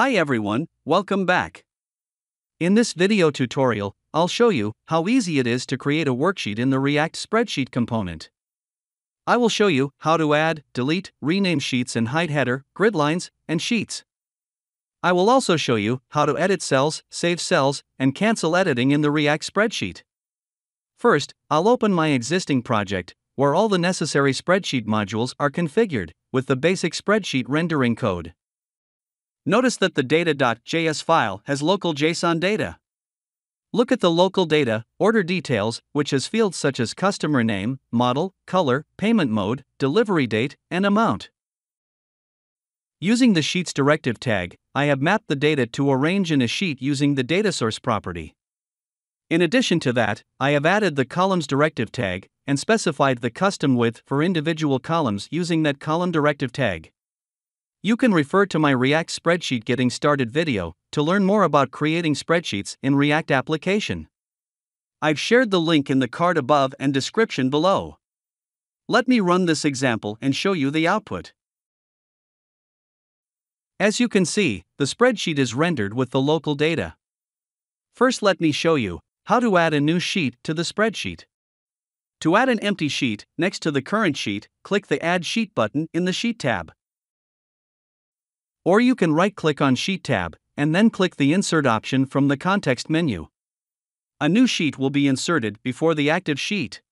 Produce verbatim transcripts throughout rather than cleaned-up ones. Hi everyone, welcome back. In this video tutorial, I'll show you how easy it is to create a worksheet in the React Spreadsheet component. I will show you how to add, delete, rename sheets and hide header, grid lines, and sheets. I will also show you how to edit cells, save cells, and cancel editing in the React Spreadsheet. First, I'll open my existing project, where all the necessary spreadsheet modules are configured, with the basic spreadsheet rendering code. Notice that the data.js file has local JSON data. Look at the local data, order details, which has fields such as customer name, model, color, payment mode, delivery date, and amount. Using the Sheets directive tag, I have mapped the data to a range in a sheet using the DataSource property. In addition to that, I have added the Columns directive tag and specified the custom width for individual columns using that column directive tag. You can refer to my React Spreadsheet Getting Started video to learn more about creating spreadsheets in React application. I've shared the link in the card above and description below. Let me run this example and show you the output. As you can see, the spreadsheet is rendered with the local data. First, let me show you how to add a new sheet to the spreadsheet. To add an empty sheet next to the current sheet, click the Add Sheet button in the Sheet tab. Or you can right-click on Sheet tab, and then click the Insert option from the context menu. A new sheet will be inserted before the active sheet.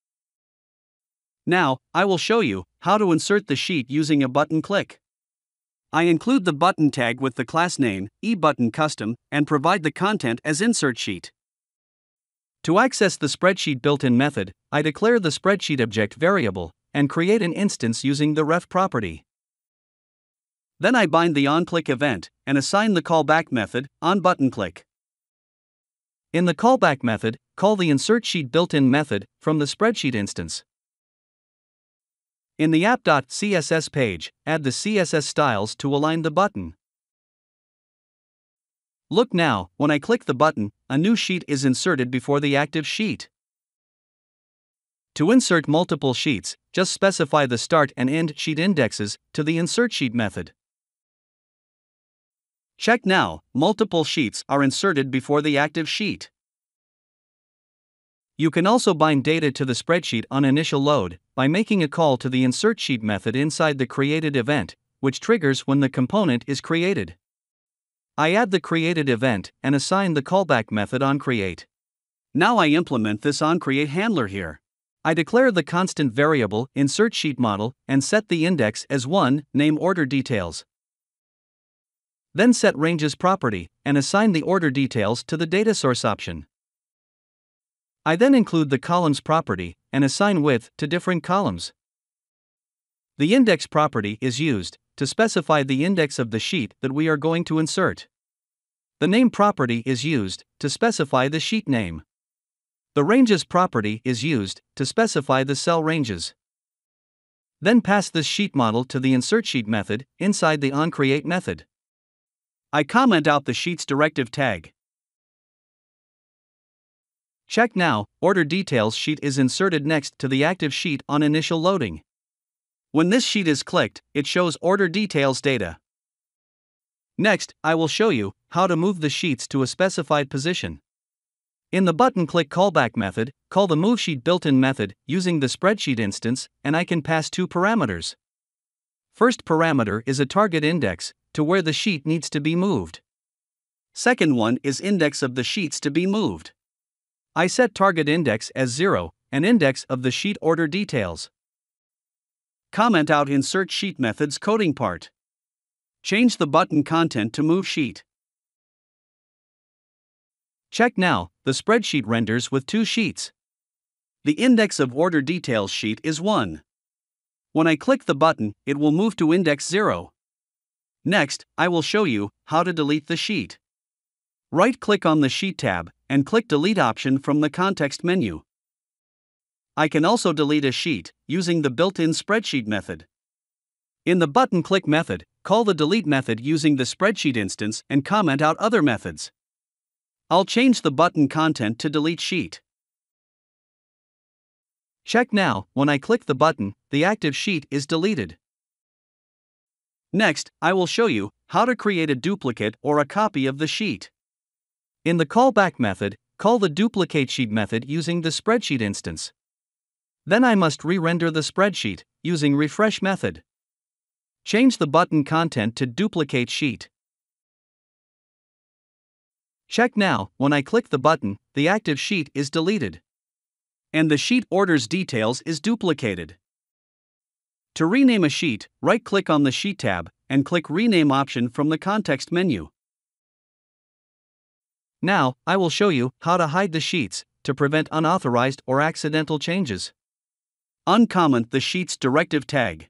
Now, I will show you how to insert the sheet using a button click. I include the button tag with the class name, eButtonCustom, and provide the content as insertSheet. To access the Spreadsheet built-in method, I declare the SpreadSheetObject variable, and create an instance using the ref property. Then I bind the onClick event and assign the callback method, onButtonClick. In the callback method, call the insertSheet built-in method from the spreadsheet instance. In the app.css page, add the C S S styles to align the button. Look now, when I click the button, a new sheet is inserted before the active sheet. To insert multiple sheets, just specify the start and end sheet indexes to the insertSheet method. Check now, multiple sheets are inserted before the active sheet. You can also bind data to the spreadsheet on initial load by making a call to the insertSheet method inside the created event, which triggers when the component is created. I add the created event and assign the callback method onCreate. Now I implement this onCreate handler here. I declare the constant variable insertSheet model and set the index as one, name order details. Then set ranges property and assign the order details to the data source option. I then include the columns property and assign width to different columns. The index property is used to specify the index of the sheet that we are going to insert. The name property is used to specify the sheet name. The ranges property is used to specify the cell ranges. Then pass this sheet model to the insertSheet method inside the onCreate method. I comment out the sheets directive tag. Check now, order details sheet is inserted next to the active sheet on initial loading. When this sheet is clicked, it shows order details data. Next, I will show you how to move the sheets to a specified position. In the button click callback method, call the moveSheet built-in method using the spreadsheet instance, and I can pass two parameters. First parameter is a target index to where the sheet needs to be moved. Second one is index of the sheets to be moved. I set target index as zero and index of the sheet order details. Comment out insert sheet method's coding part. Change the button content to moveSheet. Check now, the spreadsheet renders with two sheets. The index of order details sheet is one. When I click the button, it will move to index zero. Next, I will show you how to delete the sheet. Right-click on the Sheet tab and click Delete option from the context menu. I can also delete a sheet using the built-in spreadsheet method. In the button click method, call the delete method using the spreadsheet instance and comment out other methods. I'll change the button content to delete sheet. Check now, when I click the button, the active sheet is deleted. Next, I will show you how to create a duplicate or a copy of the sheet. In the callback method, call the duplicateSheet method using the spreadsheet instance. Then I must re-render the spreadsheet using refresh method. Change the button content to duplicateSheet. Check now, when I click the button, the active sheet is deleted. And the sheet orders details is duplicated. To rename a sheet, right-click on the Sheet tab and click Rename option from the context menu. Now, I will show you how to hide the sheets to prevent unauthorized or accidental changes. Uncomment the sheet's directive tag.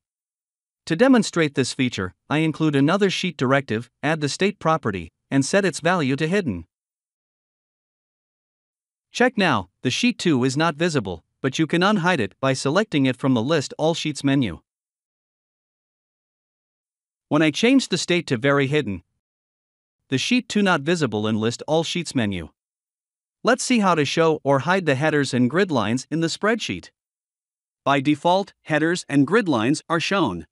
To demonstrate this feature, I include another sheet directive, add the state property, and set its value to hidden. Check now, the sheet two is not visible, but you can unhide it by selecting it from the List All Sheets menu. When I change the state to Very Hidden, the sheet two not visible in List All Sheets menu. Let's see how to show or hide the headers and grid lines in the spreadsheet. By default, headers and grid lines are shown.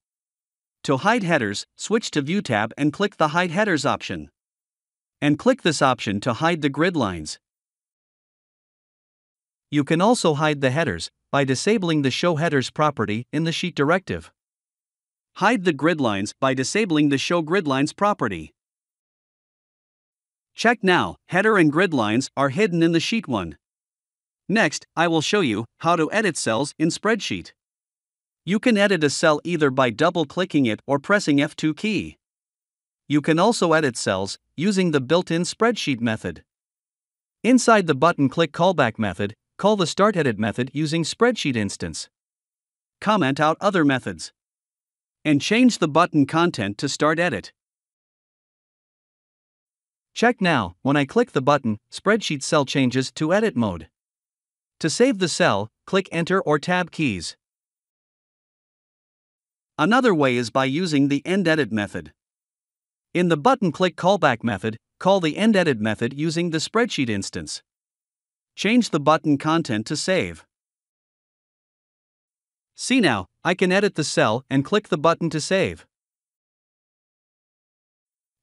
To hide headers, switch to View tab and click the Hide Headers option. And click this option to hide the grid lines. You can also hide the headers by disabling the Show Headers property in the Sheet directive. Hide the grid lines by disabling the Show Grid Lines property. Check now, header and grid lines are hidden in the Sheet one. Next, I will show you how to edit cells in Spreadsheet. You can edit a cell either by double-clicking it or pressing F two key. You can also edit cells using the built-in Spreadsheet method. Inside the button click callback method, call the startEdit method using Spreadsheet instance. Comment out other methods. And change the button content to startEdit. Check now, when I click the button, Spreadsheet cell changes to edit mode. To save the cell, click Enter or Tab keys. Another way is by using the endEdit method. In the button click callback method, call the endEdit method using the Spreadsheet instance. Change the button content to save. See now, I can edit the cell and click the button to save.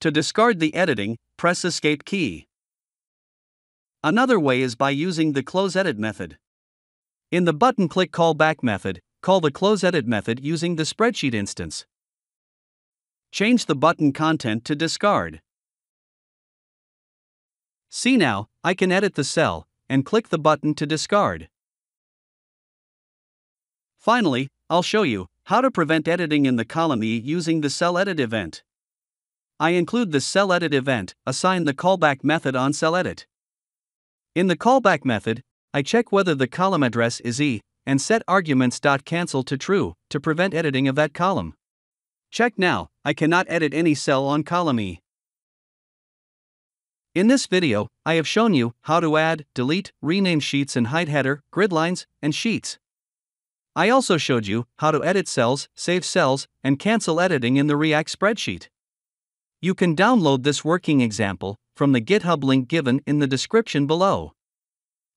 To discard the editing, press Escape key. Another way is by using the closeEdit method. In the button click callback method, call the closeEdit method using the Spreadsheet instance. Change the button content to discard. See now, I can edit the cell, and click the button to discard. Finally, I'll show you how to prevent editing in the column E using the cellEdit event. I include the cellEdit event, assign the callback method on cellEdit. In the callback method, I check whether the column address is E, and set arguments.cancel to true, to prevent editing of that column. Check now, I cannot edit any cell on column E. In this video, I have shown you how to add, delete, rename sheets and hide header, grid lines, and sheets. I also showed you how to edit cells, save cells, and cancel editing in the React spreadsheet. You can download this working example from the GitHub link given in the description below.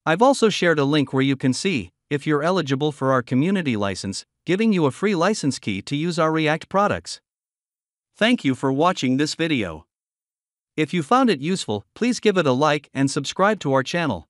I've also shared a link where you can see if you're eligible for our community license, giving you a free license key to use our React products. Thank you for watching this video. If you found it useful, please give it a like and subscribe to our channel.